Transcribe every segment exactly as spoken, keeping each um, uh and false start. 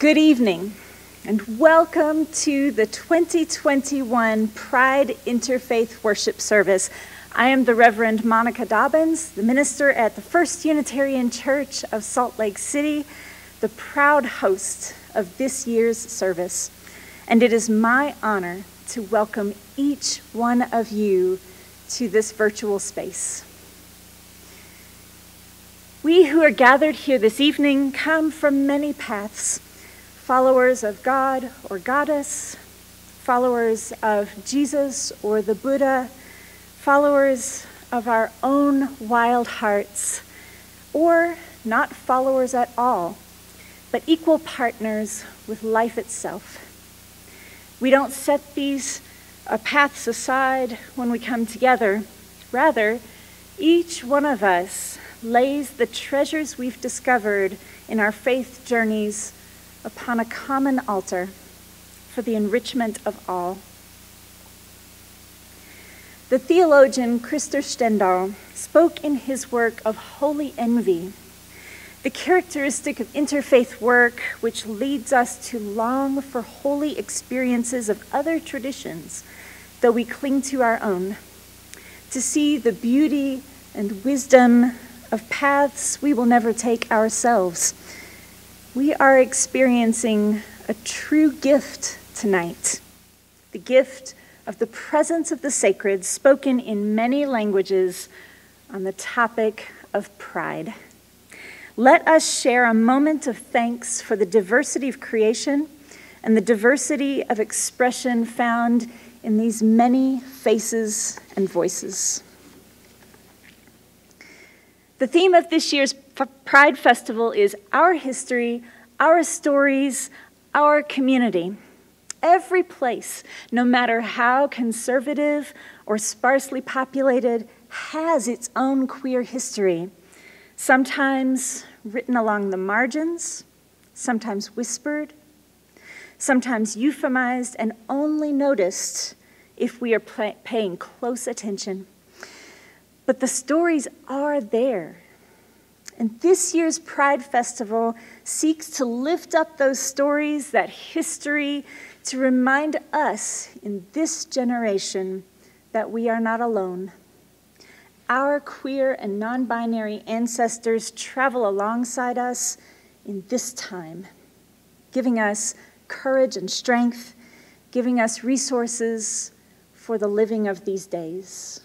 Good evening, and welcome to the twenty twenty-one Pride Interfaith Worship Service. I am the Reverend Monica Dobbins, the minister at the First Unitarian Church of Salt Lake City, the proud host of this year's service. And it is my honor to welcome each one of you to this virtual space. We who are gathered here this evening come from many paths. Followers of God or goddess, followers of Jesus or the Buddha, followers of our own wild hearts, or not followers at all, but equal partners with life itself. We don't set these uh, paths aside when we come together. Rather, each one of us lays the treasures we've discovered in our faith journeys upon a common altar for the enrichment of all. The theologian Krister Stendahl spoke in his work of holy envy, the characteristic of interfaith work which leads us to long for holy experiences of other traditions, though we cling to our own, to see the beauty and wisdom of paths we will never take ourselves. We are experiencing a true gift tonight, the gift of the presence of the sacred spoken in many languages on the topic of pride. Let us share a moment of thanks for the diversity of creation and the diversity of expression found in these many faces and voices. The theme of this year's Pride Festival is our history, our stories, our community. Every place, no matter how conservative or sparsely populated, has its own queer history, sometimes written along the margins, sometimes whispered, sometimes euphemized and only noticed if we are paying close attention. But the stories are there. And this year's Pride Festival seeks to lift up those stories, that history, to remind us in this generation that we are not alone. Our queer and non-binary ancestors travel alongside us in this time, giving us courage and strength, giving us resources for the living of these days.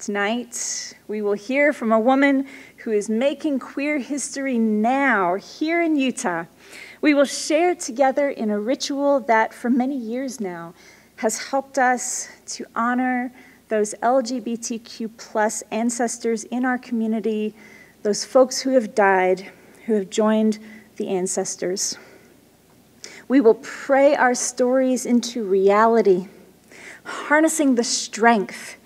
Tonight, we will hear from a woman who is making queer history now, here in Utah. We will share together in a ritual that for many years now has helped us to honor those L G B T Q plus ancestors in our community, those folks who have died, who have joined the ancestors. We will pray our stories into reality, harnessing the strength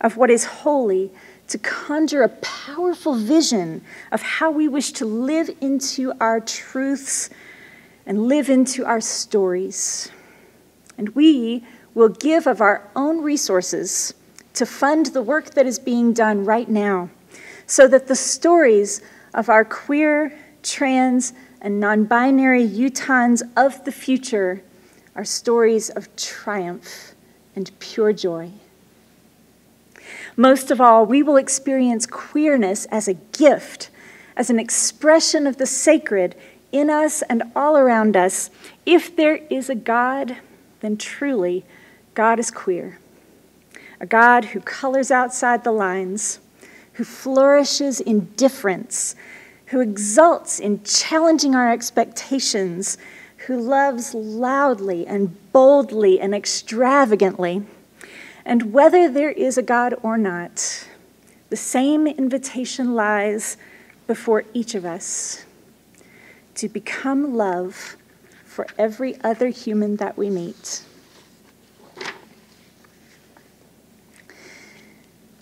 of what is holy to conjure a powerful vision of how we wish to live into our truths and live into our stories. And we will give of our own resources to fund the work that is being done right now so that the stories of our queer, trans, and non-binary Utahns of the future are stories of triumph and pure joy. Most of all, we will experience queerness as a gift, as an expression of the sacred in us and all around us. If there is a God, then truly, God is queer. A God who colors outside the lines, who flourishes in difference, who exults in challenging our expectations, who loves loudly and boldly and extravagantly. And whether there is a God or not, the same invitation lies before each of us to become love for every other human that we meet.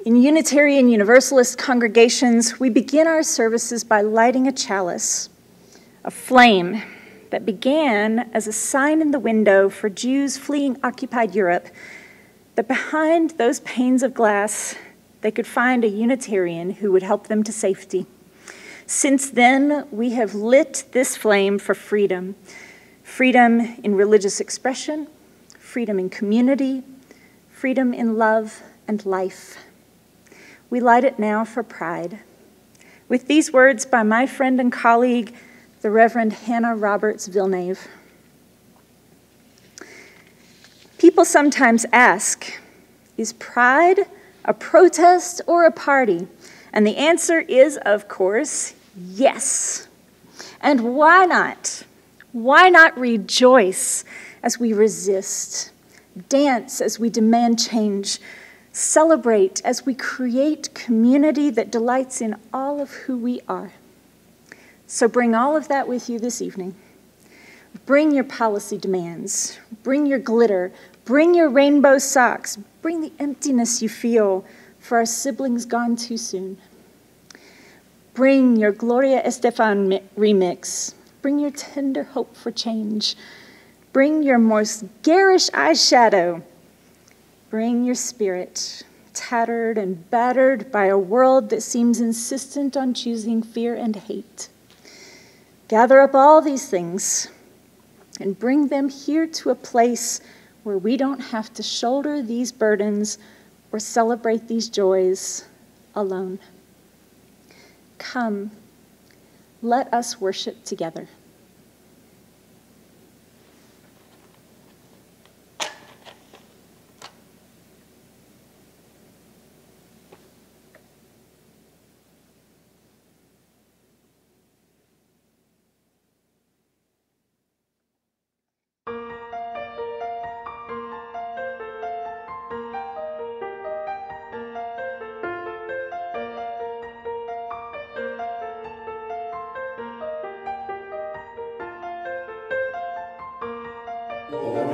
In Unitarian Universalist congregations, we begin our services by lighting a chalice, a flame that began as a sign in the window for Jews fleeing occupied Europe, that behind those panes of glass, they could find a Unitarian who would help them to safety. Since then, we have lit this flame for freedom. Freedom in religious expression, freedom in community, freedom in love and life. We light it now for pride. With these words by my friend and colleague, the Reverend Hannah Roberts Villeneuve. People sometimes ask, is pride a protest or a party? And the answer is, of course, yes. And why not? Why not rejoice as we resist, dance as we demand change, celebrate as we create community that delights in all of who we are? So bring all of that with you this evening. Bring your policy demands, bring your glitter, bring your rainbow socks, bring the emptiness you feel for our siblings gone too soon. Bring your Gloria Estefan remix, bring your tender hope for change, bring your most garish eyeshadow, bring your spirit, tattered and battered by a world that seems insistent on choosing fear and hate. Gather up all these things and bring them here to a place where we don't have to shoulder these burdens or celebrate these joys alone. Come, let us worship together. Oh,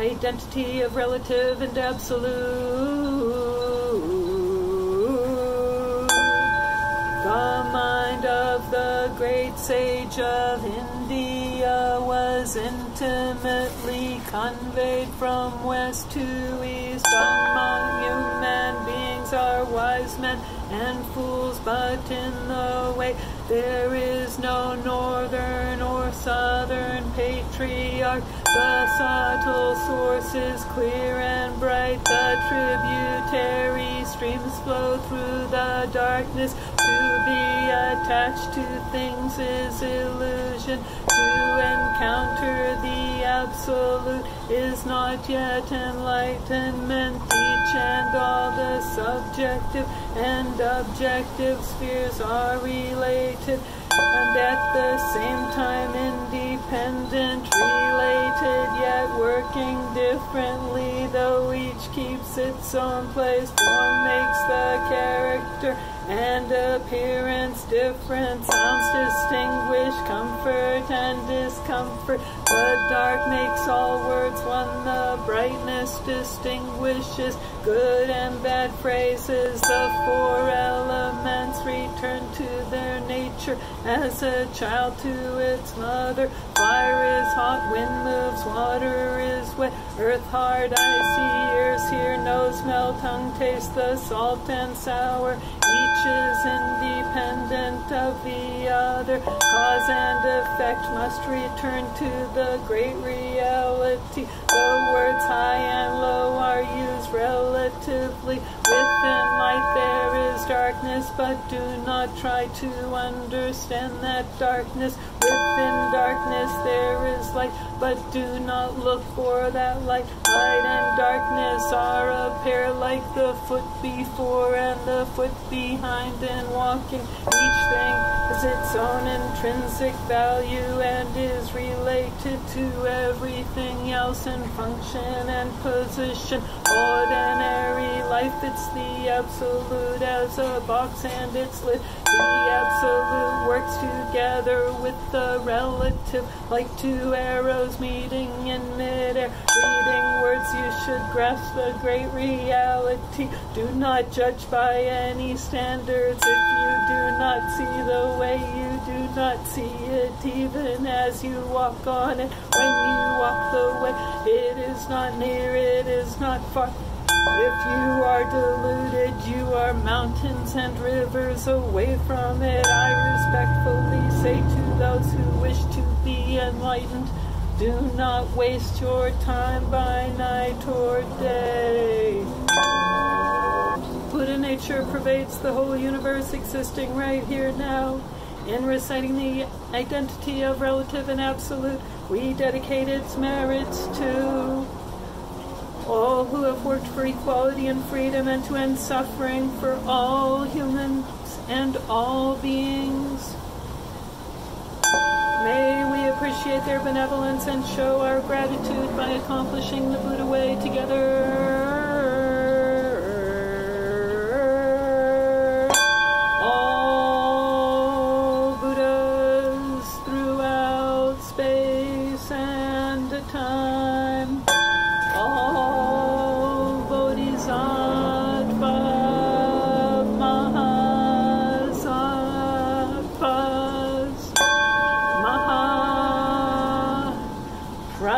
identity of relative and absolute, the mind of the great sage of India was intimately conveyed from west to east. Among human beings are wise men and fools, but in the way there is no northern or southern patriarch. The subtle source is clear and bright, the tributary streams flow through the darkness. To be attached to things is illusion, to encounter the absolute is not yet enlightenment. Each and all the subjective and objective spheres are related, and at the same time independent, related yet working differently, though each keeps its own place. Form makes the character and appearance different. Sounds distinguish comfort and discomfort. The dark makes all words one, the brightness distinguishes good and bad phrases. The four elements return to their nature as a child to its mother. Fire is hot, wind moves, water is wet, earth hard, icy, ears hear, nose smell, tongue taste the salt and sour. Each is independent of the other. Cause and effect must return to the great reality. The words high and low are used relatively. Within light there is darkness, but do not try to understand that darkness. Within darkness there is light, but do not look for that light. Light and darkness are a pair, like the foot before and the foot behind, and walking. Each thing has its own intrinsic value and is related to everything else in function and position. Ordinary life, it's the absolute as a box and it's lit. The absolute works together with the relative, like two arrows meeting in midair. Reading words, you should grasp the great reality. Do not judge by any standards. If you do not see the way, you do not see it, even as you walk on it. When you walk the way, it is not near, it is not far. If you are deluded, you are mountains and rivers away from it. I respectfully say to those who wish to be enlightened, do not waste your time by night or day. Buddha nature pervades the whole universe, existing right here now. In reciting the identity of relative and absolute, we dedicate its merits to all who have worked for equality and freedom, and to end suffering for all humans and all beings. May we appreciate their benevolence and show our gratitude by accomplishing the Buddha way together. All Buddhas throughout space and time.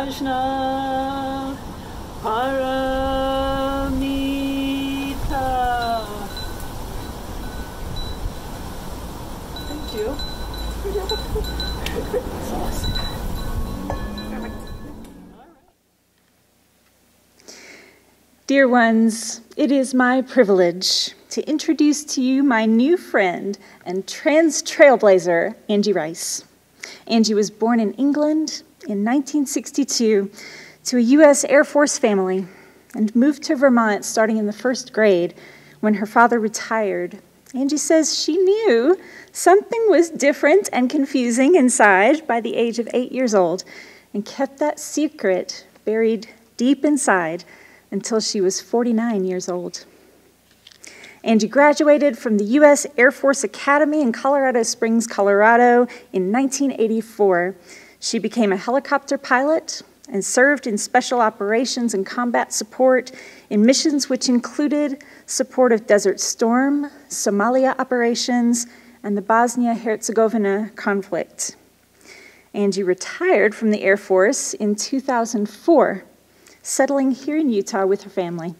Krishna Paramita. Thank you. Dear ones, it is my privilege to introduce to you my new friend and trans trailblazer, Angie Rice. Angie was born in England in nineteen sixty-two to a U S Air Force family and moved to Vermont starting in the first grade when her father retired. Angie says she knew something was different and confusing inside by the age of eight years old and kept that secret buried deep inside until she was forty-nine years old. Angie graduated from the U S Air Force Academy in Colorado Springs, Colorado in nineteen eighty-four. She became a helicopter pilot, and served in special operations and combat support in missions which included support of Desert Storm, Somalia operations, and the Bosnia-Herzegovina conflict. Angie retired from the Air Force in two thousand four, settling here in Utah with her family.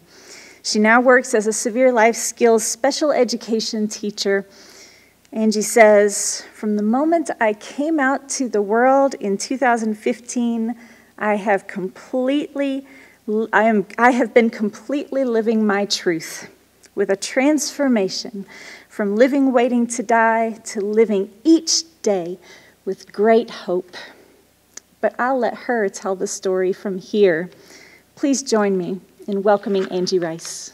She now works as a severe life skills special education teacher. Angie says, "From the moment I came out to the world in two thousand fifteen, I have completely, I am, I have been completely living my truth with a transformation from living waiting to die to living each day with great hope." But I'll let her tell the story from here. Please join me in welcoming Angie Rice.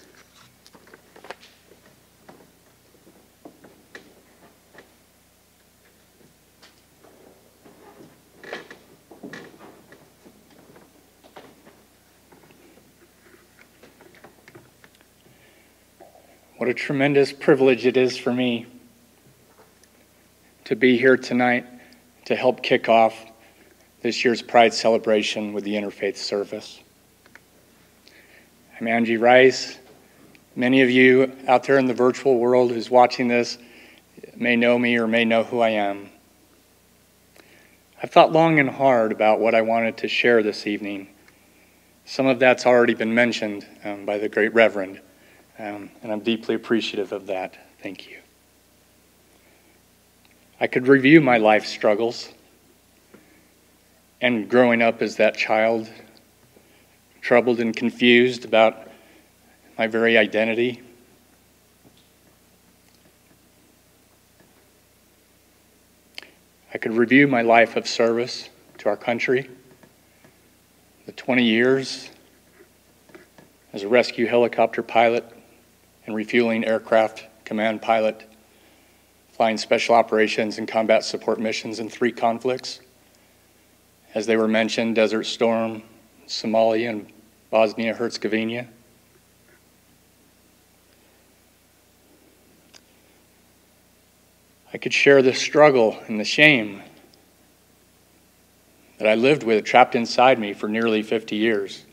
What a tremendous privilege it is for me to be here tonight to help kick off this year's Pride celebration with the Interfaith Service. I'm Angie Rice. Many of you out there in the virtual world who's watching this may know me or may know who I am. I've thought long and hard about what I wanted to share this evening. Some of that's already been mentioned um, by the great Reverend, um, and I'm deeply appreciative of that. Thank you. I could review my life struggles and growing up as that child, troubled and confused about my very identity. I could review my life of service to our country, the twenty years as a rescue helicopter pilot and refueling aircraft command pilot, flying special operations and combat support missions in three conflicts. As they were mentioned, Desert Storm, Somalia, and Bosnia-Herzegovina. I could share the struggle and the shame that I lived with trapped inside me for nearly fifty years,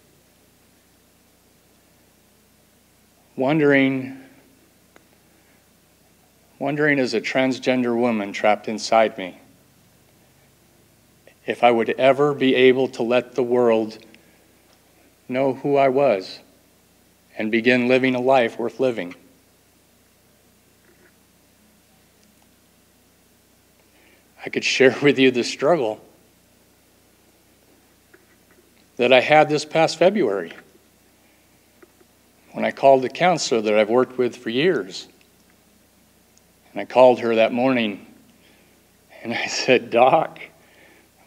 wondering, wondering as a transgender woman trapped inside me if I would ever be able to let the world know who I was and begin living a life worth living. I could share with you the struggle that I had this past February when I called the counselor that I've worked with for years. And I called her that morning and I said, "Doc,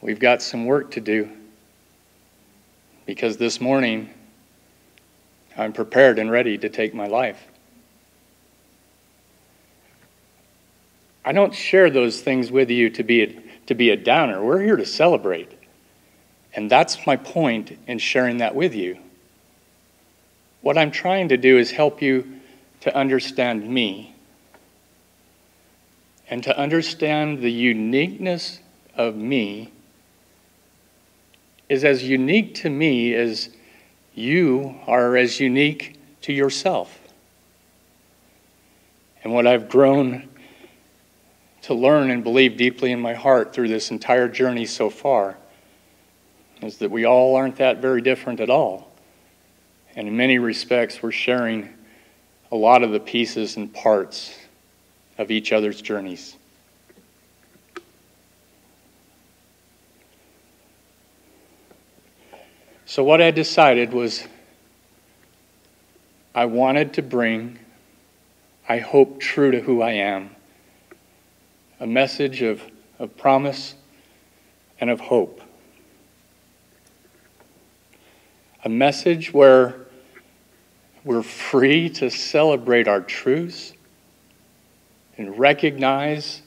we've got some work to do, because this morning, I'm prepared and ready to take my life." I don't share those things with you to be a, to be a downer. We're here to celebrate. And that's my point in sharing that with you. What I'm trying to do is help you to understand me and to understand the uniqueness of me is as unique to me as you are as unique to yourself. And what I've grown to learn and believe deeply in my heart through this entire journey so far is that we all aren't that very different at all. And in many respects, we're sharing a lot of the pieces and parts of each other's journeys. So what I decided was I wanted to bring, I hope true to who I am, a message of, of promise and of hope. A message where we're free to celebrate our truths and recognize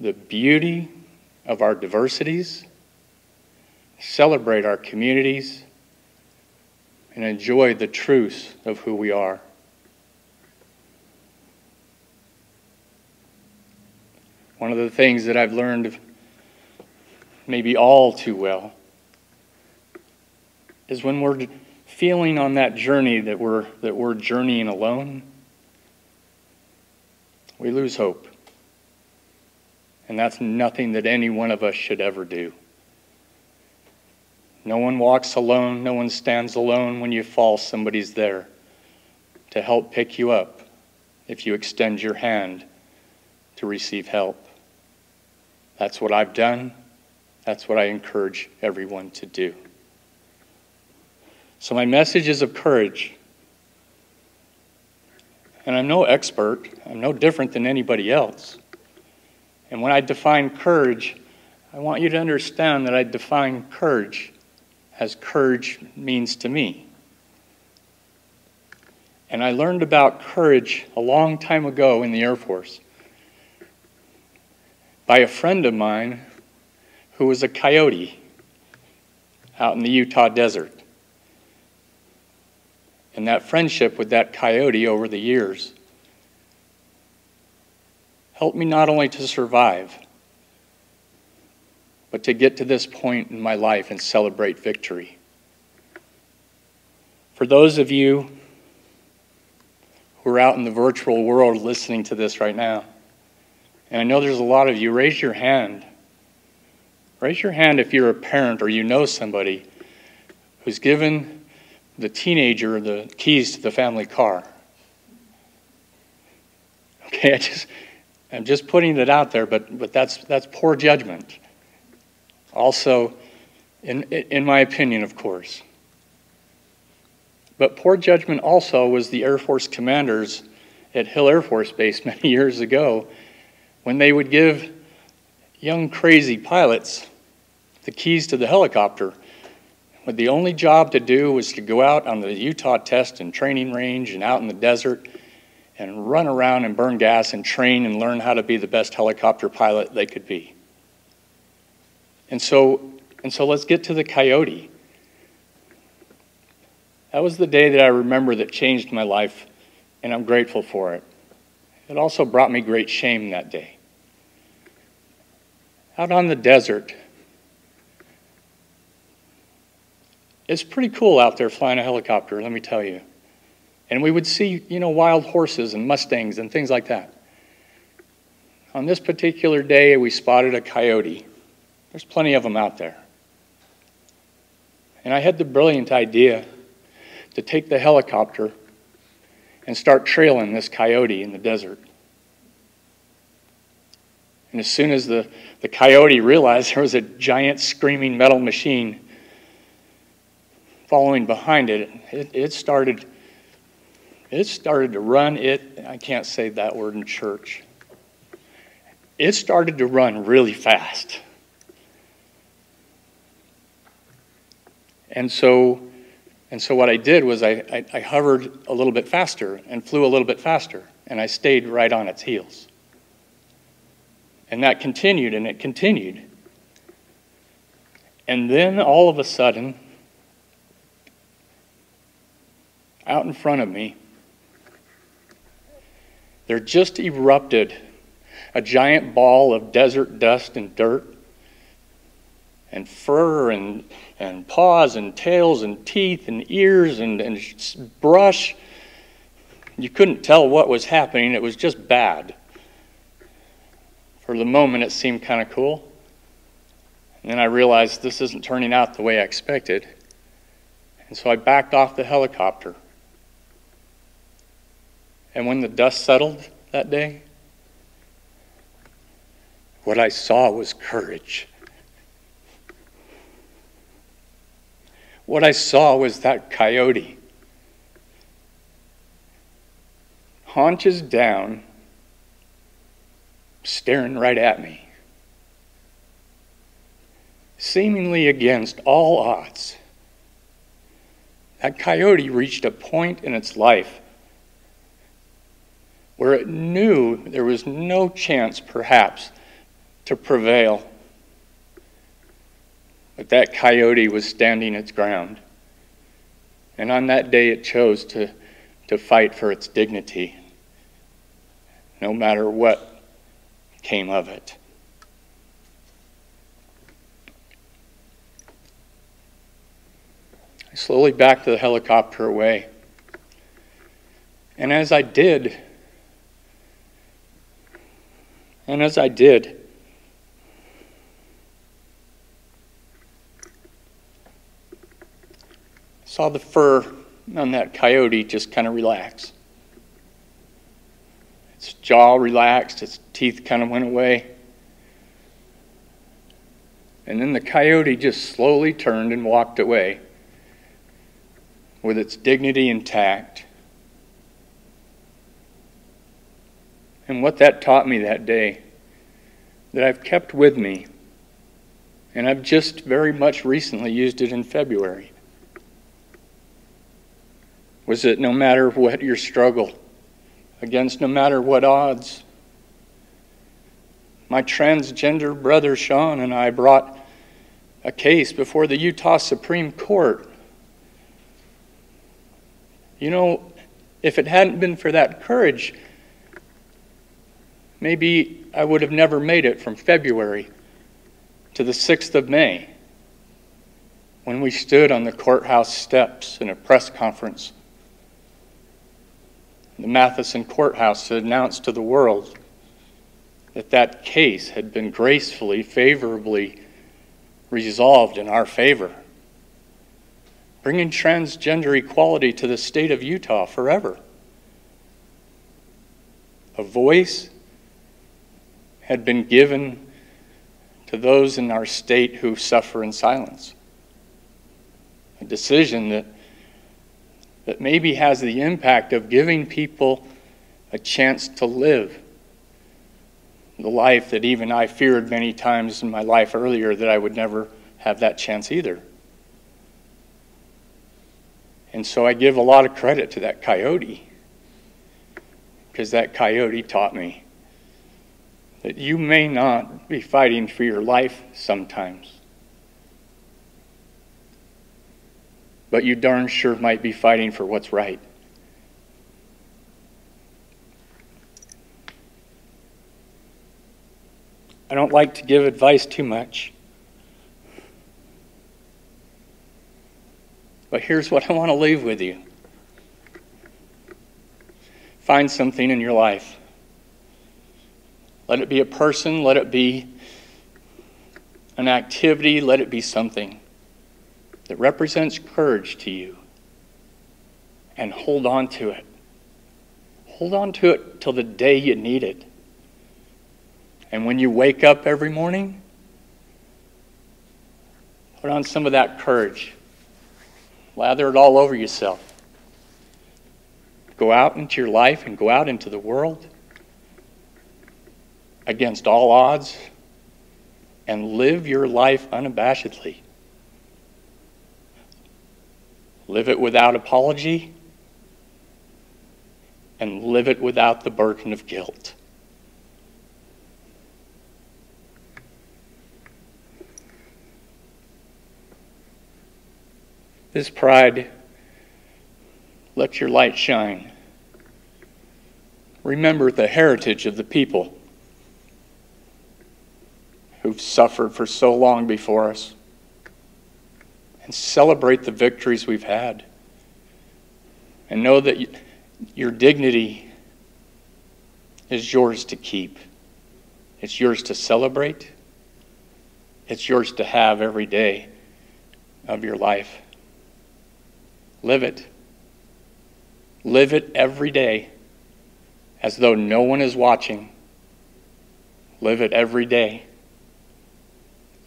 the beauty of our diversities, celebrate our communities, and enjoy the truth of who we are. One of the things that I've learned maybe all too well is when we're feeling on that journey that we're, that we're journeying alone, we lose hope. And that's nothing that any one of us should ever do. No one walks alone. No one stands alone. When you fall, somebody's there to help pick you up if you extend your hand to receive help. That's what I've done. That's what I encourage everyone to do. So my message is of courage. And I'm no expert. I'm no different than anybody else. And when I define courage, I want you to understand that I define courage as courage means to me. And I learned about courage a long time ago in the Air Force by a friend of mine who was a coyote out in the Utah desert. And that friendship with that coyote over the years helped me not only to survive, but to get to this point in my life and celebrate victory. For those of you who are out in the virtual world listening to this right now, and I know there's a lot of you, raise your hand. Raise your hand if you're a parent or you know somebody who's given the teenager the keys to the family car. Okay, I just, I'm just putting it out there, but, but that's, that's poor judgment. Also, in, in my opinion, of course. But poor judgment also was the Air Force commanders at Hill Air Force Base many years ago when they would give young crazy pilots the keys to the helicopter. But the only job to do was to go out on the Utah test and training range and out in the desert and run around and burn gas and train and learn how to be the best helicopter pilot they could be. And so, and so let's get to the coyote. That was the day that I remember that changed my life, and I'm grateful for it. It also brought me great shame that day. Out on the desert, it's pretty cool out there flying a helicopter, let me tell you. And we would see, you know, wild horses and Mustangs and things like that. On this particular day, we spotted a coyote. There's plenty of them out there. And I had the brilliant idea to take the helicopter and start trailing this coyote in the desert. And as soon as the, the coyote realized there was a giant screaming metal machine following behind it, it, it started, it started to run it, I can't say that word in church. It started to run really fast. And so, and so what I did was I, I, I hovered a little bit faster and flew a little bit faster, and I stayed right on its heels. And that continued, and it continued. And then all of a sudden, out in front of me, there just erupted a giant ball of desert dust and dirt and fur and, and paws and tails and teeth and ears and, and brush. You couldn't tell what was happening. It was just bad. For the moment, it seemed kind of cool. And then I realized this isn't turning out the way I expected. And so I backed off the helicopter. And when the dust settled that day, what I saw was courage. What I saw was that coyote, haunches down, staring right at me, seemingly against all odds. That coyote reached a point in its life where it knew there was no chance, perhaps, to prevail. But that coyote was standing its ground. And on that day, it chose to, to fight for its dignity, no matter what came of it. I slowly backed the helicopter away. And as I did, and as I did, I saw the fur on that coyote just kind of relax. Its jaw relaxed, its teeth kind of went away. And then the coyote just slowly turned and walked away with its dignity intact. And what that taught me that day, that I've kept with me, and I've just very much recently used it in February, was that no matter what your struggle, against no matter what odds, my transgender brother Sean and I brought a case before the Utah Supreme Court. You know, if it hadn't been for that courage, maybe I would have never made it from February to the sixth of May, when we stood on the courthouse steps in a press conference. The Matheson Courthouse had announced to the world that that case had been gracefully, favorably resolved in our favor, bringing transgender equality to the state of Utah forever. A voice had been given to those in our state who suffer in silence. A decision that, that maybe has the impact of giving people a chance to live the life that even I feared many times in my life earlier that I would never have that chance either. And so I give a lot of credit to that coyote, because that coyote taught me that you may not be fighting for your life sometimes, but you darn sure might be fighting for what's right. I don't like to give advice too much, but here's what I want to leave with you. Find something in your life. Let it be a person, let it be an activity, let it be something that represents courage to you, and hold on to it. Hold on to it till the day you need it. And when you wake up every morning, put on some of that courage. Lather it all over yourself. Go out into your life and go out into the world against all odds, and live your life unabashedly. Live it without apology, and live it without the burden of guilt. This pride, let your light shine. Remember the heritage of the people who've suffered for so long before us, and celebrate the victories we've had. And know that your dignity is yours to keep. It's yours to celebrate. It's yours to have every day of your life. Live it. Live it every day as though no one is watching. Live it every day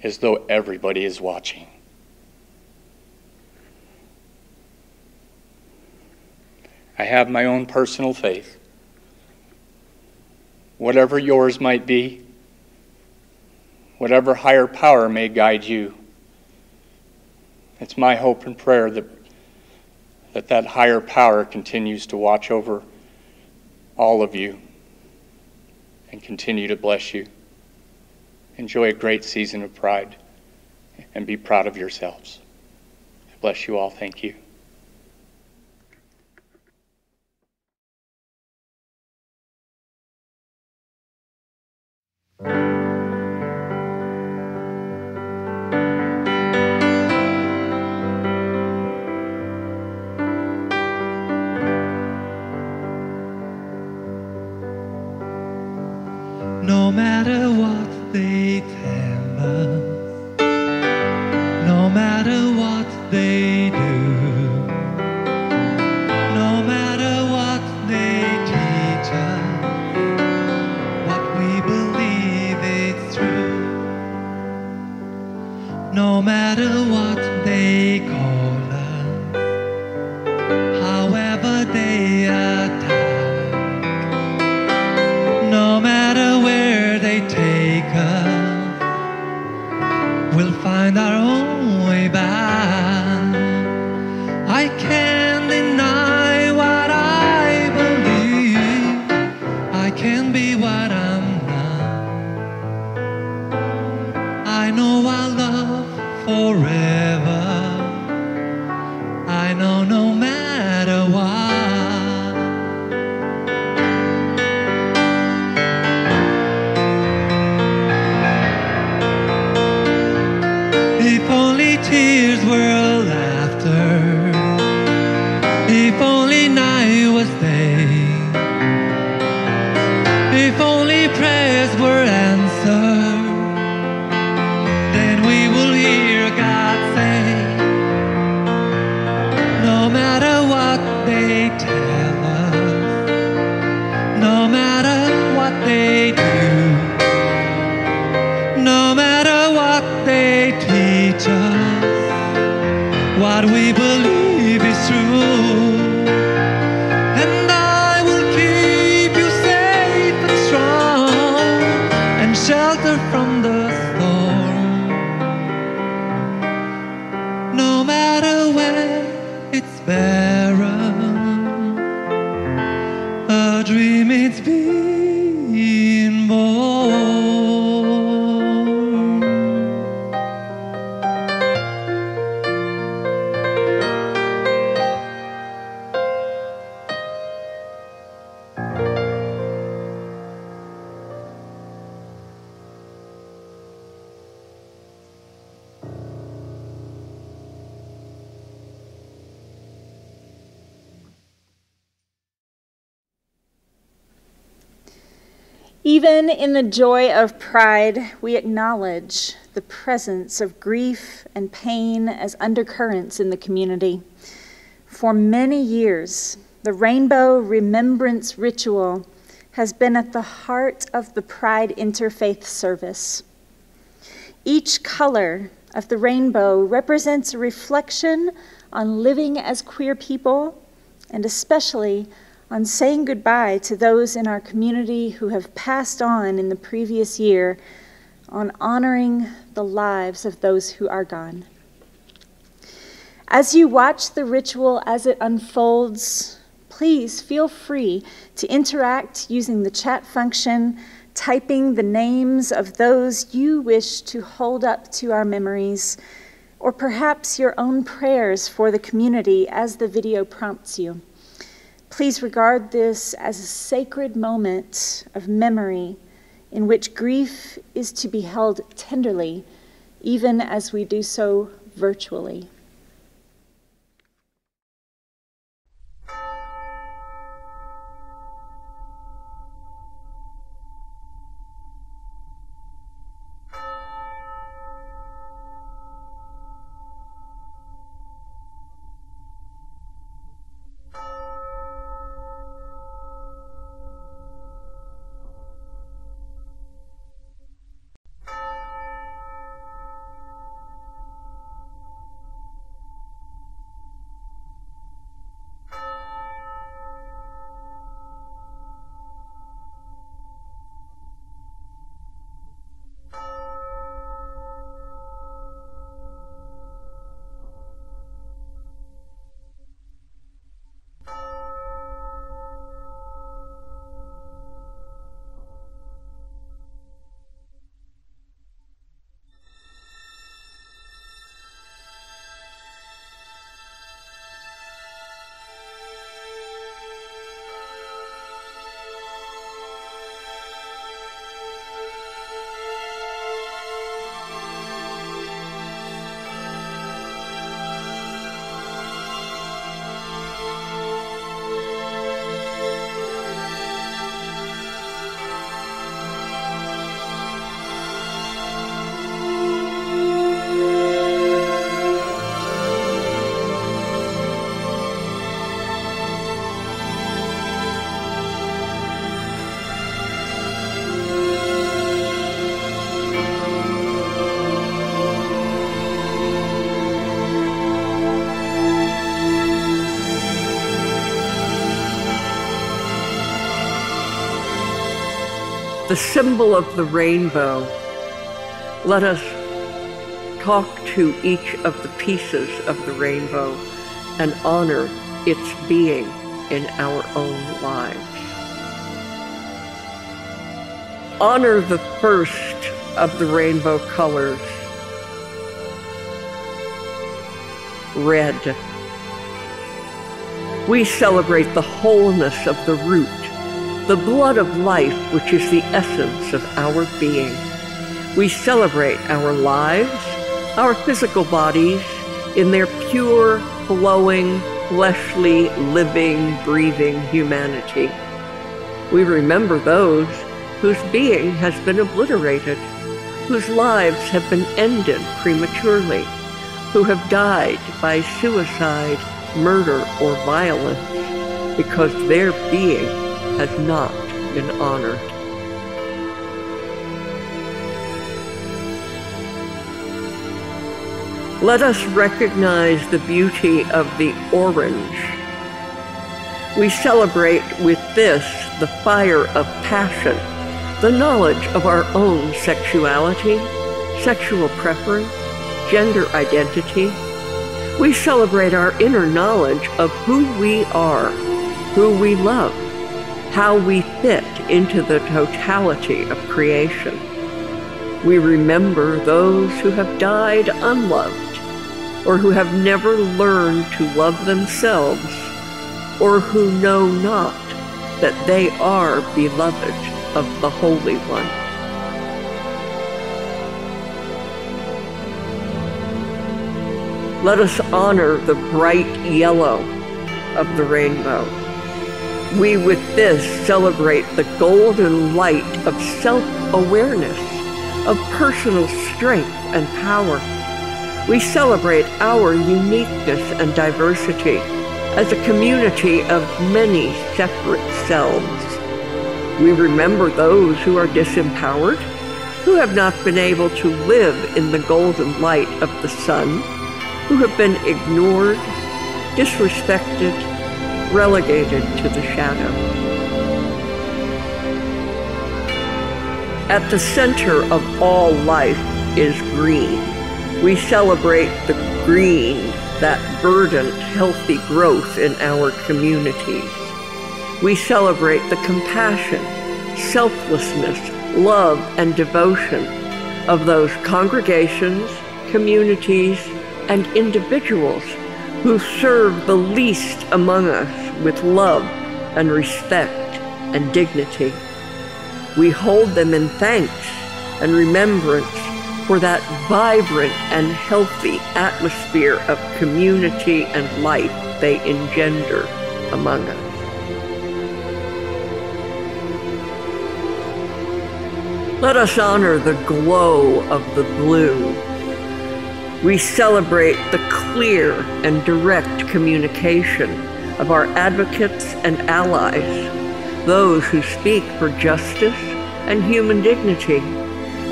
as though everybody is watching. I have my own personal faith. Whatever yours might be, whatever higher power may guide you, it's my hope and prayer that that, that higher power continues to watch over all of you and continue to bless you. Enjoy a great season of pride and be proud of yourselves. I bless you all. Thank you. they do. No matter what they teach us, what we believe is true. No matter what they call us, however they attack, no matter where they take us, we'll find our own way back. I can't deny what I believe. I can be what I'm not. I know I'll love forever. I know no matter what. If only tears were laughter. If only night was day. If only prayers were answered, then we will hear God say, no matter what they tell us, no matter what they do, no matter what they teach us, what we believe is true. From the storm, no matter where it's barren, a dream it's been born. Even in the joy of pride, we acknowledge the presence of grief and pain as undercurrents in the community. For many years, the Rainbow Remembrance Ritual has been at the heart of the Pride Interfaith Service. Each color of the rainbow represents a reflection on living as queer people, and especially on saying goodbye to those in our community who have passed on in the previous year, on honoring the lives of those who are gone. As you watch the ritual as it unfolds, please feel free to interact using the chat function, typing the names of those you wish to hold up to our memories, or perhaps your own prayers for the community as the video prompts you. Please regard this as a sacred moment of memory in which grief is to be held tenderly, even as we do so virtually. the symbol of the rainbow, let us talk to each of the pieces of the rainbow and honor its being in our own lives. Honor the first of the rainbow colors, red. We celebrate the wholeness of the root, the blood of life, which is the essence of our being. We celebrate our lives, our physical bodies, in their pure, flowing, fleshly, living, breathing humanity. We remember those whose being has been obliterated, whose lives have been ended prematurely, who have died by suicide, murder, or violence, because their being has not been honored. Let us recognize the beauty of the orange. We celebrate with this the fire of passion, the knowledge of our own sexuality, sexual preference, gender identity. We celebrate our inner knowledge of who we are, who we love, how we fit into the totality of creation. We remember those who have died unloved, or who have never learned to love themselves, or who know not that they are beloved of the Holy One. Let us honor the bright yellow of the rainbow. We with this celebrate the golden light of self-awareness, of personal strength and power. We celebrate our uniqueness and diversity as a community of many separate selves. We remember those who are disempowered, who have not been able to live in the golden light of the sun, who have been ignored, disrespected, relegated to the shadow. At the center of all life is green. We celebrate the green, that verdant, healthy growth in our communities. We celebrate the compassion, selflessness, love, and devotion of those congregations, communities, and individuals who serve the least among us with love and respect and dignity. We hold them in thanks and remembrance for that vibrant and healthy atmosphere of community and life they engender among us. Let us honor the glow of the blue. We celebrate the clear and direct communication of our advocates and allies, those who speak for justice and human dignity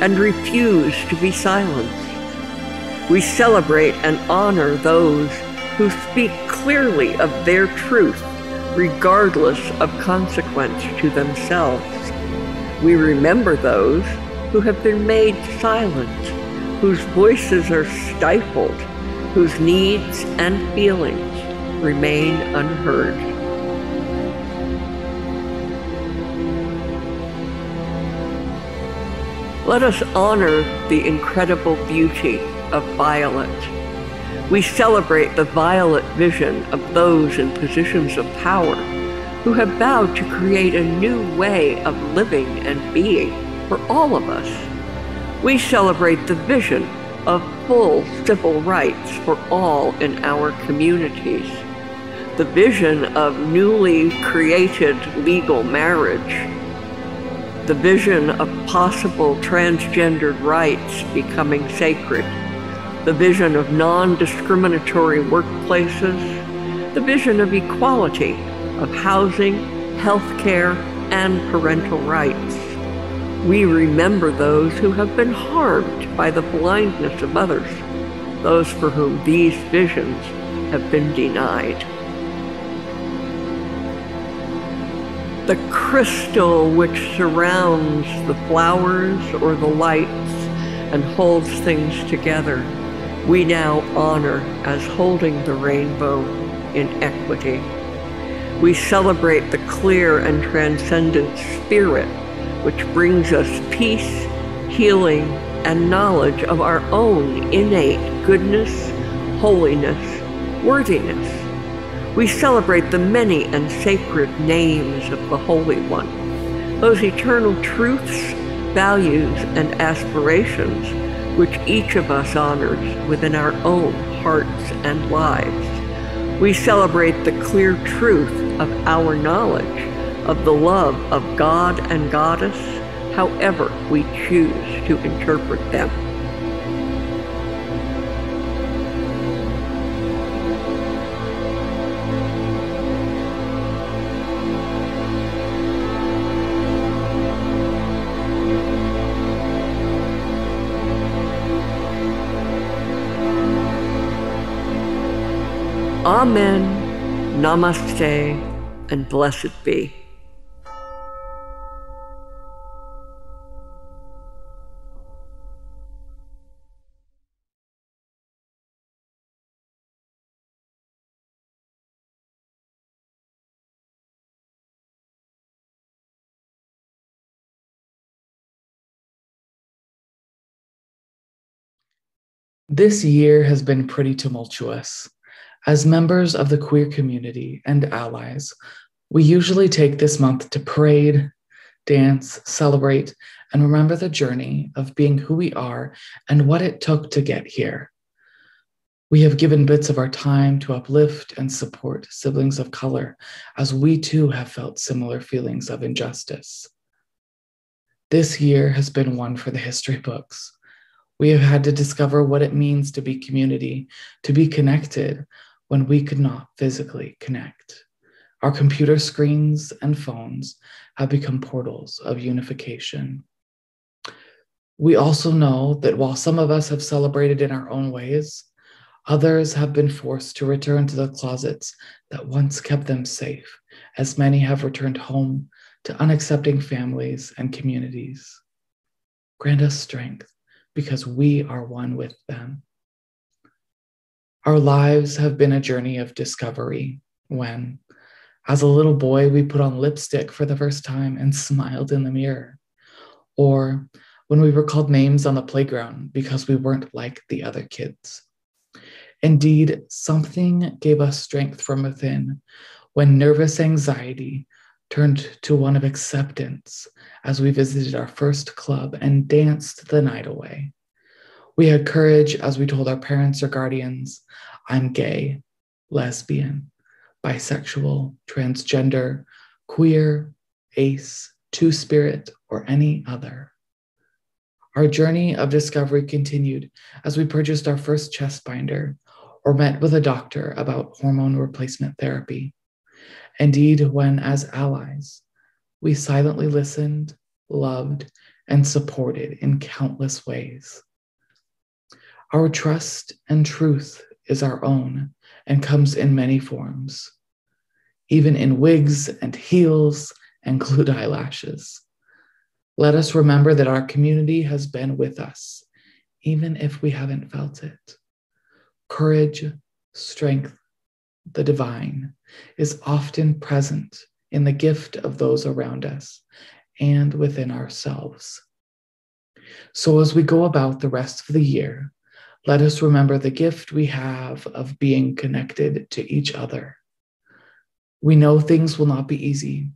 and refuse to be silenced. We celebrate and honor those who speak clearly of their truth, regardless of consequence to themselves. We remember those who have been made silent, whose voices are stifled, whose needs and feelings remain unheard. Let us honor the incredible beauty of violet. We celebrate the violet vision of those in positions of power who have vowed to create a new way of living and being for all of us. We celebrate the vision of full civil rights for all in our communities, the vision of newly created legal marriage, the vision of possible transgendered rights becoming sacred, the vision of non-discriminatory workplaces, the vision of equality of housing, healthcare, and parental rights. We remember those who have been harmed by the blindness of others, those for whom these visions have been denied. the crystal which surrounds the flowers or the lights and holds things together, we now honor as holding the rainbow in equity. We celebrate the clear and transcendent spirit, which brings us peace, healing, and knowledge of our own innate goodness, holiness, worthiness. We celebrate the many and sacred names of the Holy One, those eternal truths, values, and aspirations which each of us honors within our own hearts and lives. We celebrate the clear truth of our knowledge of the love of God and Goddess, however we choose to interpret them. Amen, namaste, and blessed be. This year has been pretty tumultuous. As members of the queer community and allies, we usually take this month to parade, dance, celebrate, and remember the journey of being who we are and what it took to get here. We have given bits of our time to uplift and support siblings of color, as we too have felt similar feelings of injustice. This year has been one for the history books. We have had to discover what it means to be community, to be connected, when we could not physically connect. Our computer screens and phones have become portals of unification. We also know that while some of us have celebrated in our own ways, others have been forced to return to the closets that once kept them safe, as many have returned home to unaccepting families and communities. Grant us strength, because we are one with them. Our lives have been a journey of discovery when, as a little boy, we put on lipstick for the first time and smiled in the mirror, or when we were called names on the playground because we weren't like the other kids. Indeed, something gave us strength from within when nervous anxiety turned to one of acceptance as we visited our first club and danced the night away. We had courage as we told our parents or guardians, I'm gay, lesbian, bisexual, transgender, queer, ace, two-spirit, or any other. Our journey of discovery continued as we purchased our first chest binder or met with a doctor about hormone replacement therapy. Indeed, when as allies, we silently listened, loved, and supported in countless ways. Our trust and truth is our own and comes in many forms, even in wigs and heels and glued eyelashes. Let us remember that our community has been with us, even if we haven't felt it. Courage, strength, the divine is often present in the gift of those around us and within ourselves. So as we go about the rest of the year, let us remember the gift we have of being connected to each other. We know things will not be easy.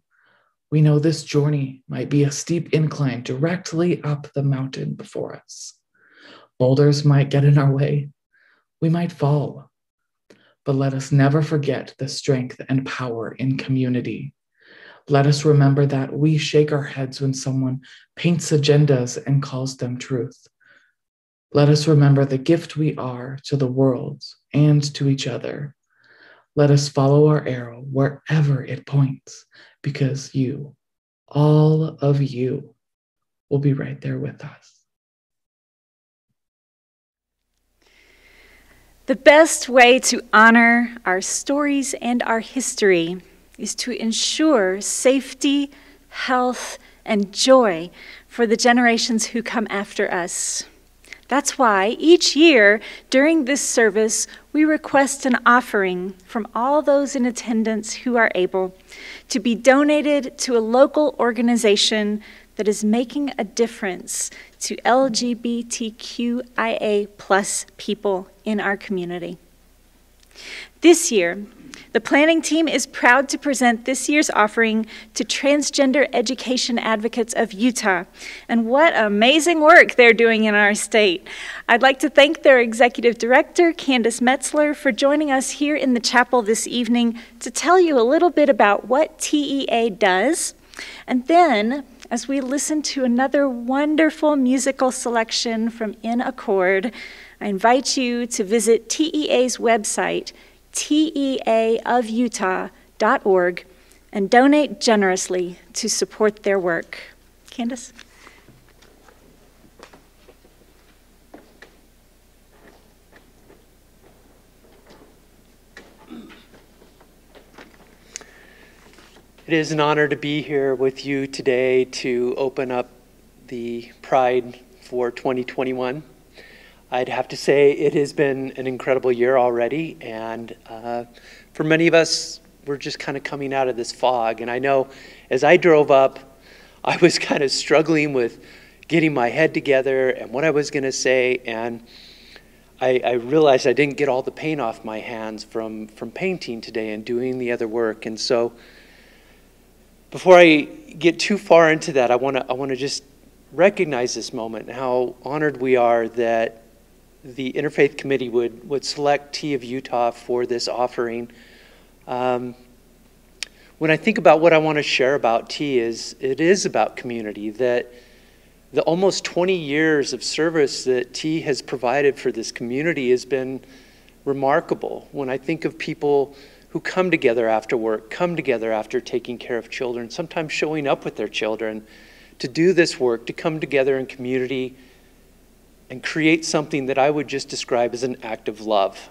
We know this journey might be a steep incline directly up the mountain before us. Boulders might get in our way. We might fall. But let us never forget the strength and power in community. Let us remember that we shake our heads when someone paints agendas and calls them truth. Let us remember the gift we are to the world and to each other. Let us follow our arrow wherever it points, because you, all of you, will be right there with us. The best way to honor our stories and our history is to ensure safety, health, and joy for the generations who come after us. That's why each year during this service, we request an offering from all those in attendance who are able to be donated to a local organization that is making a difference to L G B T Q I A plus people in our community. This year, the planning team is proud to present this year's offering to Transgender Education Advocates of Utah, and what amazing work they're doing in our state. I'd like to thank their executive director, Candice Metzler, for joining us here in the chapel this evening to tell you a little bit about what T E A does, and then as we listen to another wonderful musical selection from In aChord, I invite you to visit T E A's website, T E A of Utah dot org, and donate generously to support their work. Candice? It is an honor to be here with you today to open up the Pride for twenty twenty-one. I'd have to say it has been an incredible year already, and uh, for many of us, we're just kind of coming out of this fog. And I know as I drove up, I was kind of struggling with getting my head together and what I was going to say, and I, I realized I didn't get all the paint off my hands from, from painting today and doing the other work. And so before I get too far into that, I want to I want to just recognize this moment and how honored we are that the Interfaith Committee would, would select Tea of Utah for this offering. Um, when I think about what I want to share about tea, is it is about community, that the almost twenty years of service that tea has provided for this community has been remarkable. When I think of people who come together after work, come together after taking care of children, sometimes showing up with their children to do this work, to come together in community and create something that I would just describe as an act of love.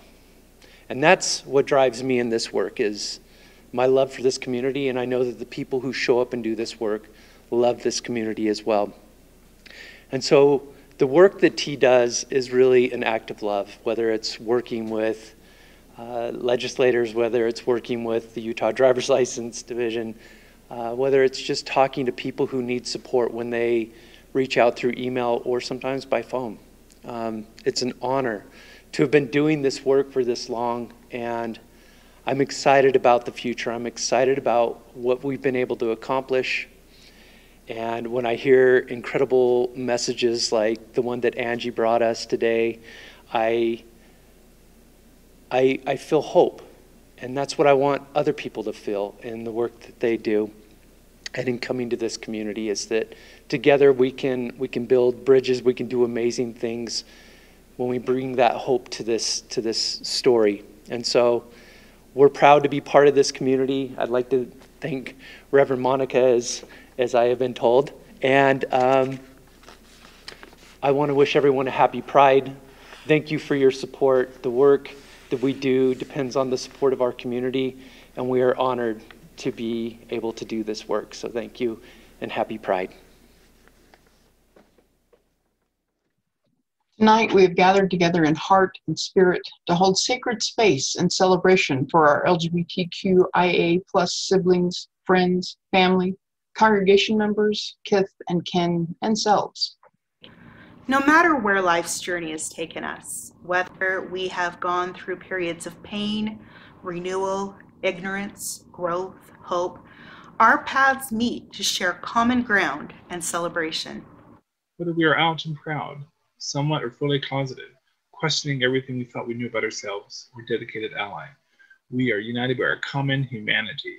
And that's what drives me in this work, is my love for this community, and I know that the people who show up and do this work love this community as well. And so the work that T does is really an act of love, whether it's working with uh, legislators, whether it's working with the Utah Driver's License Division, uh, whether it's just talking to people who need support when they reach out through email or sometimes by phone. Um, it's an honor to have been doing this work for this long, and I'm excited about the future. I'm excited about what we've been able to accomplish. And when I hear incredible messages like the one that Angie brought us today, I, I, I feel hope. And that's what I want other people to feel in the work that they do and in coming to this community, is that together we can we can build bridges, we can do amazing things when we bring that hope to this to this story. And so we're proud to be part of this community. I'd like to thank Reverend Monica, as, as I have been told. And um, I want to wish everyone a happy Pride. Thank you for your support. The work that we do depends on the support of our community, and we are honored to be able to do this work. So thank you, and happy Pride. Tonight we have gathered together in heart and spirit to hold sacred space and celebration for our L G B T Q I A plus siblings, friends, family, congregation members, kith and kin, and selves. No matter where life's journey has taken us, whether we have gone through periods of pain, renewal, ignorance, growth, hope, our paths meet to share common ground and celebration. Whether we are out and proud, somewhat or fully closeted, questioning everything we thought we knew about ourselves, or dedicated ally, we are united by our common humanity.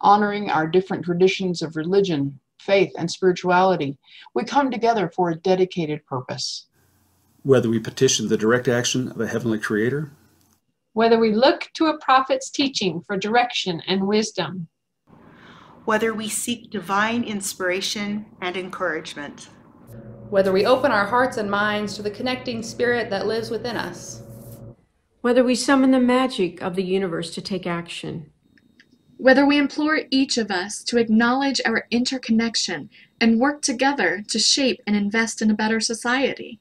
Honoring our different traditions of religion, faith, and spirituality, we come together for a dedicated purpose. Whether we petition the direct action of a heavenly creator, whether we look to a prophet's teaching for direction and wisdom, whether we seek divine inspiration and encouragement, whether we open our hearts and minds to the connecting spirit that lives within us, whether we summon the magic of the universe to take action, Whether we implore each of us to acknowledge our interconnection and work together to shape and invest in a better society.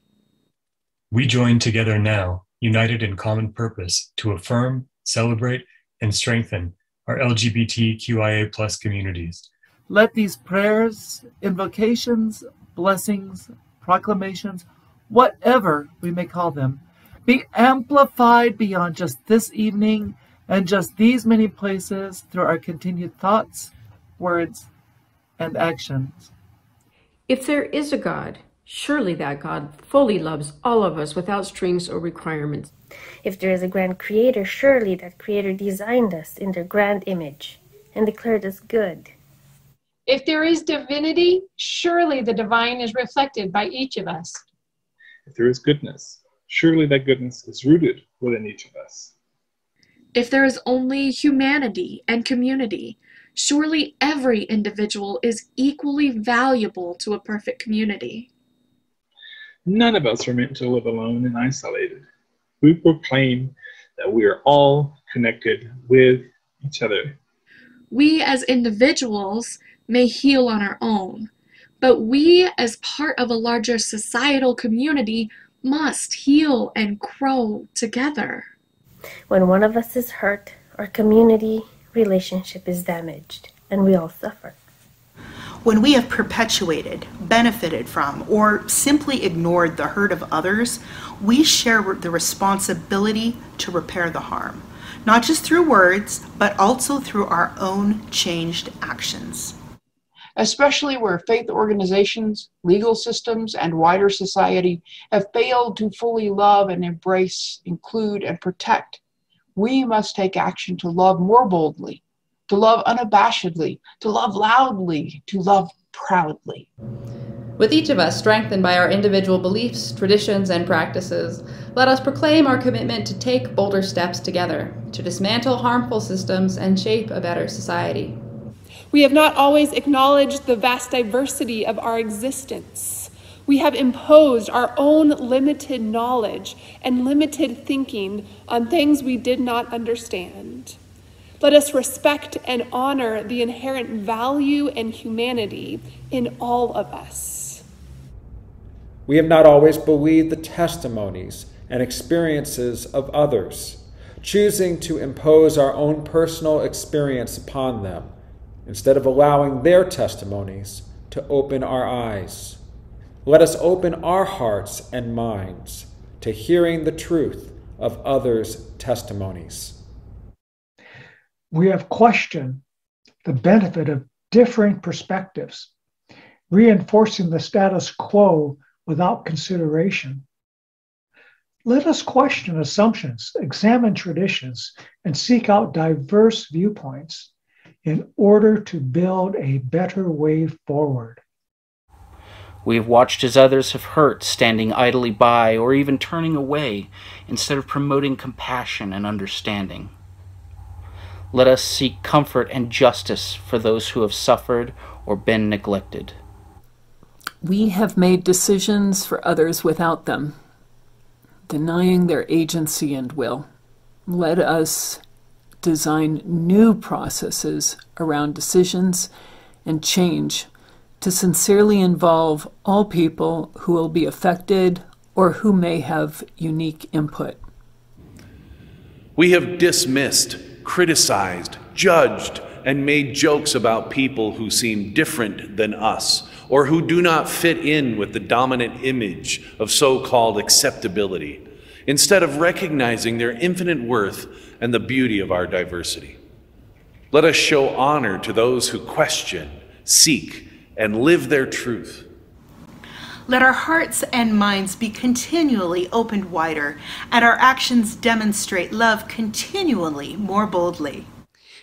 We join together now, united in common purpose, to affirm, celebrate, and strengthen our L G B T Q I A plus communities. Let these prayers, invocations, blessings, proclamations, whatever we may call them, be amplified beyond just this evening and just these many places through our continued thoughts, words, and actions. If there is a God, surely that God fully loves all of us without strings or requirements. If there is a grand creator, surely that creator designed us in their grand image and declared us good. If there is divinity, surely the divine is reflected by each of us. If there is goodness, surely that goodness is rooted within each of us. If there is only humanity and community, surely every individual is equally valuable to a perfect community. None of us are meant to live alone and isolated. We proclaim that we are all connected with each other. We as individuals may heal on our own, but we as part of a larger societal community must heal and grow together. When one of us is hurt, our community relationship is damaged, and we all suffer. When we have perpetuated, benefited from, or simply ignored the hurt of others, we share the responsibility to repair the harm, not just through words, but also through our own changed actions. Especially where faith organizations, legal systems, and wider society have failed to fully love and embrace, include, and protect, we must take action to love more boldly, to love unabashedly, to love loudly, to love proudly. With each of us strengthened by our individual beliefs, traditions, and practices, let us proclaim our commitment to take bolder steps together, to dismantle harmful systems and shape a better society. We have not always acknowledged the vast diversity of our existence. We have imposed our own limited knowledge and limited thinking on things we did not understand. Let us respect and honor the inherent value and humanity in all of us. We have not always believed the testimonies and experiences of others, choosing to impose our own personal experience upon them, instead of allowing their testimonies to open our eyes. Let us open our hearts and minds to hearing the truth of others' testimonies. We have questioned the benefit of differing perspectives, reinforcing the status quo without consideration. Let us question assumptions, examine traditions, and seek out diverse viewpoints in order to build a better way forward. We have watched as others have hurt, standing idly by or even turning away instead of promoting compassion and understanding. Let us seek comfort and justice for those who have suffered or been neglected. We have made decisions for others without them, denying their agency and will. Let us design new processes around decisions and change to sincerely involve all people who will be affected or who may have unique input. We have dismissed, criticized, judged, and made jokes about people who seem different than us or who do not fit in with the dominant image of so-called acceptability, instead of recognizing their infinite worth and the beauty of our diversity. Let us show honor to those who question, seek, and live their truth. Let our hearts and minds be continually opened wider, and our actions demonstrate love continually more boldly.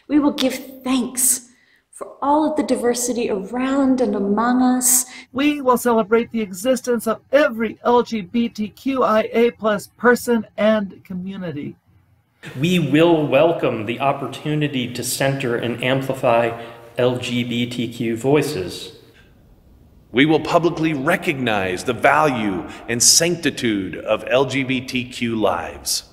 We will give thanks for all of the diversity around and among us. We will celebrate the existence of every L G B T Q I A plus person and community. We will welcome the opportunity to center and amplify L G B T Q voices. We will publicly recognize the value and sanctitude of L G B T Q lives.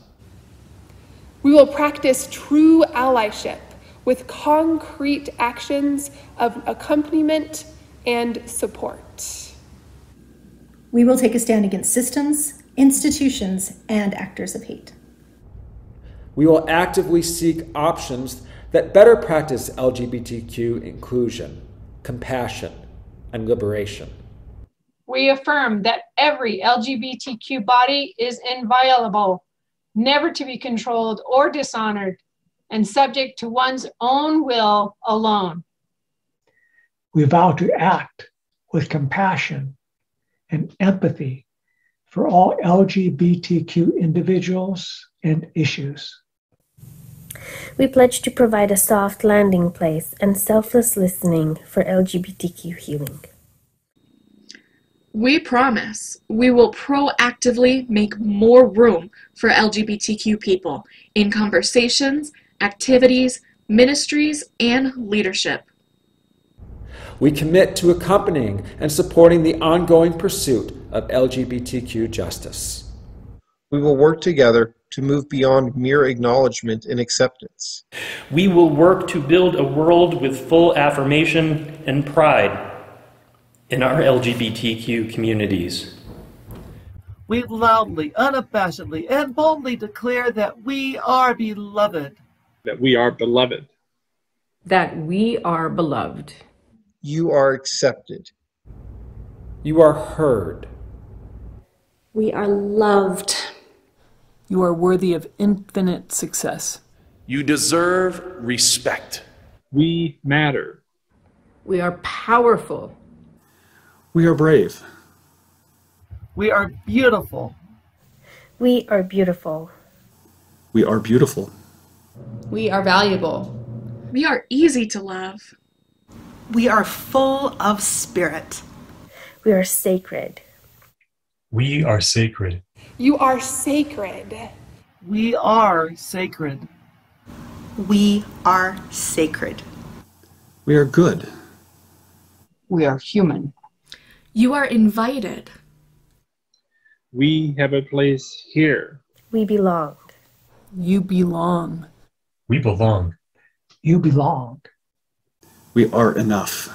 We will practice true allyship, with concrete actions of accompaniment and support. We will take a stand against systems, institutions, and actors of hate. We will actively seek options that better practice L G B T Q inclusion, compassion, and liberation. We affirm that every L G B T Q body is inviolable, never to be controlled or dishonored, and subject to one's own will alone. We vow to act with compassion and empathy for all L G B T Q individuals and issues. We pledge to provide a soft landing place and selfless listening for L G B T Q healing. We promise we will proactively make more room for L G B T Q people in conversations, activities, ministries, and leadership. We commit to accompanying and supporting the ongoing pursuit of L G B T Q justice. We will work together to move beyond mere acknowledgement and acceptance. We will work to build a world with full affirmation and pride in our L G B T Q communities. We loudly, unabashedly, and boldly declare that we are beloved. That we are beloved. That we are beloved. You are accepted. You are heard. We are loved. You are worthy of infinite success. You deserve respect. We matter. We are powerful. We are brave. We are beautiful. We are beautiful. We are beautiful. We are valuable. We are easy to love. We are full of spirit. We are sacred. We are sacred. You are sacred. We are sacred. We are sacred. We are good. We are human. You are invited. We have a place here. We belong. You belong. We belong. You belong. We are enough.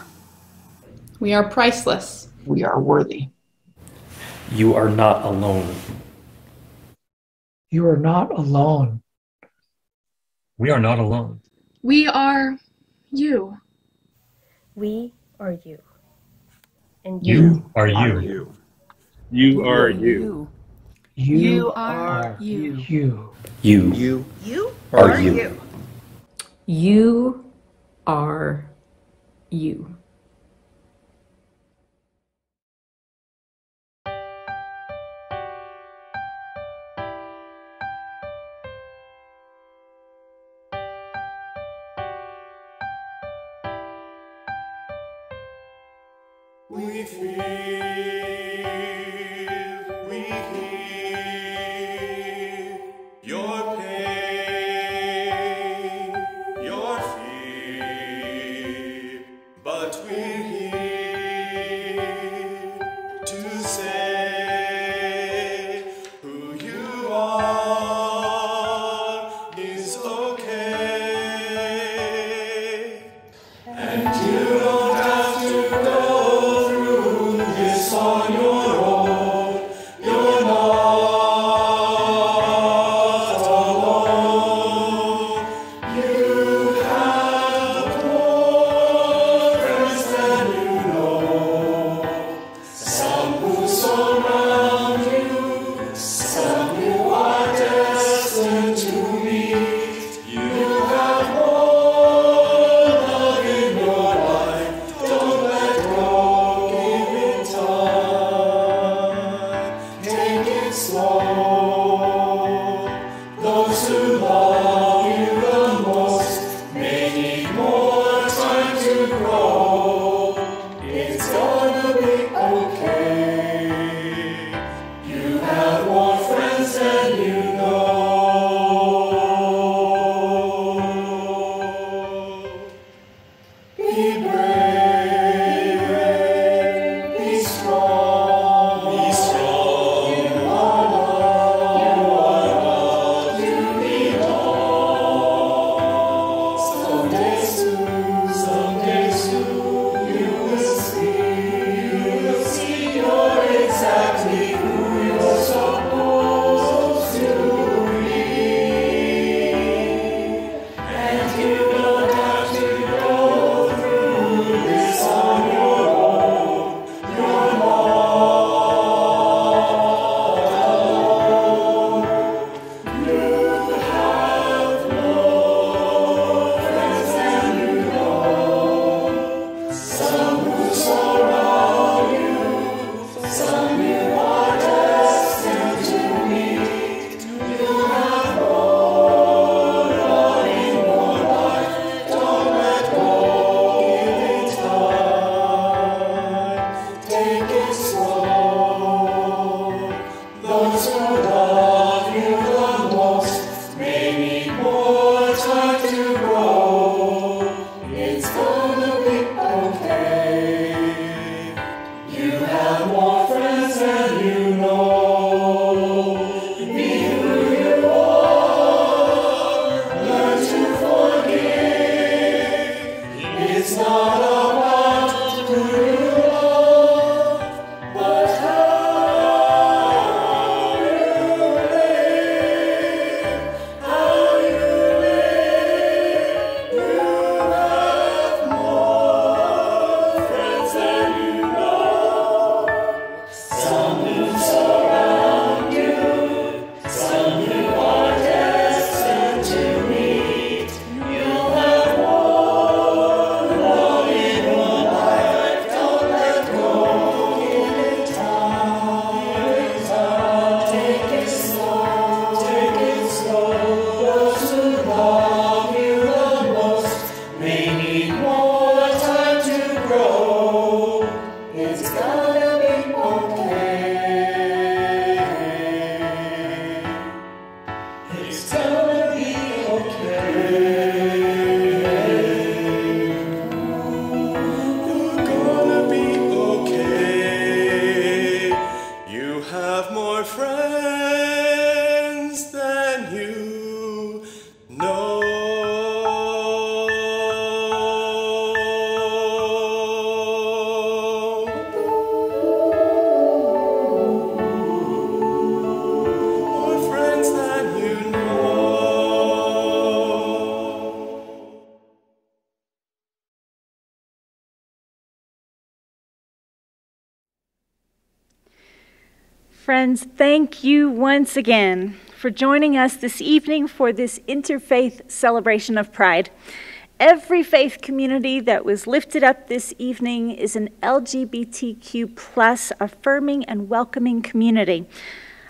We are priceless. We are worthy. You are not alone. You are not alone. We are not alone. We are you. We are you. And you, you are you. You. You are you. You are you. You. You. You are you. You are you. We feel, we hear your pain, your fear, but we're here to say who you are is okay, and you don't have to go. On your own, you're not. Friends, thank you once again for joining us this evening for this interfaith celebration of pride. Every faith community that was lifted up this evening is an L G B T Q plus affirming and welcoming community.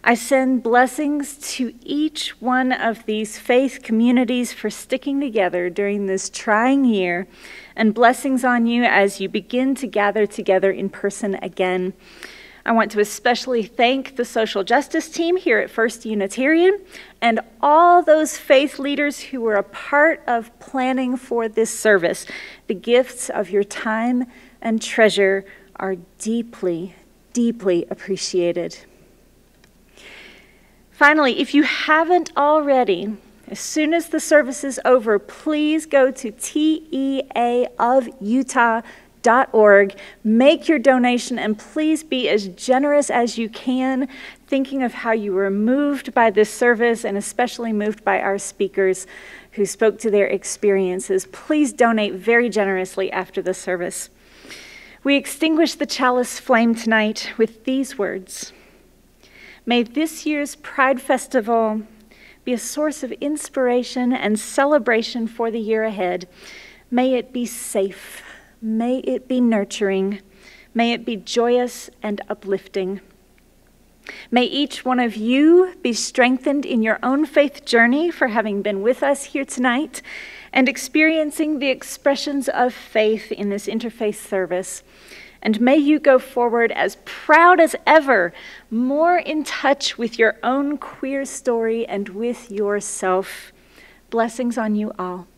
I send blessings to each one of these faith communities for sticking together during this trying year, and blessings on you as you begin to gather together in person again. I want to especially thank the social justice team here at First Unitarian and all those faith leaders who were a part of planning for this service. The gifts of your time and treasure are deeply, deeply appreciated. Finally, if you haven't already, as soon as the service is over, please go to T E A of Utah dot org. Make your donation, and please be as generous as you can, thinking of how you were moved by this service and especially moved by our speakers who spoke to their experiences. Please donate very generously after the service. We extinguish the chalice flame tonight with these words. May this year's Pride Festival be a source of inspiration and celebration for the year ahead. May it be safe. May it be nurturing. May it be joyous and uplifting. May each one of you be strengthened in your own faith journey for having been with us here tonight and experiencing the expressions of faith in this interfaith service. And may you go forward as proud as ever, more in touch with your own queer story and with yourself. Blessings on you all.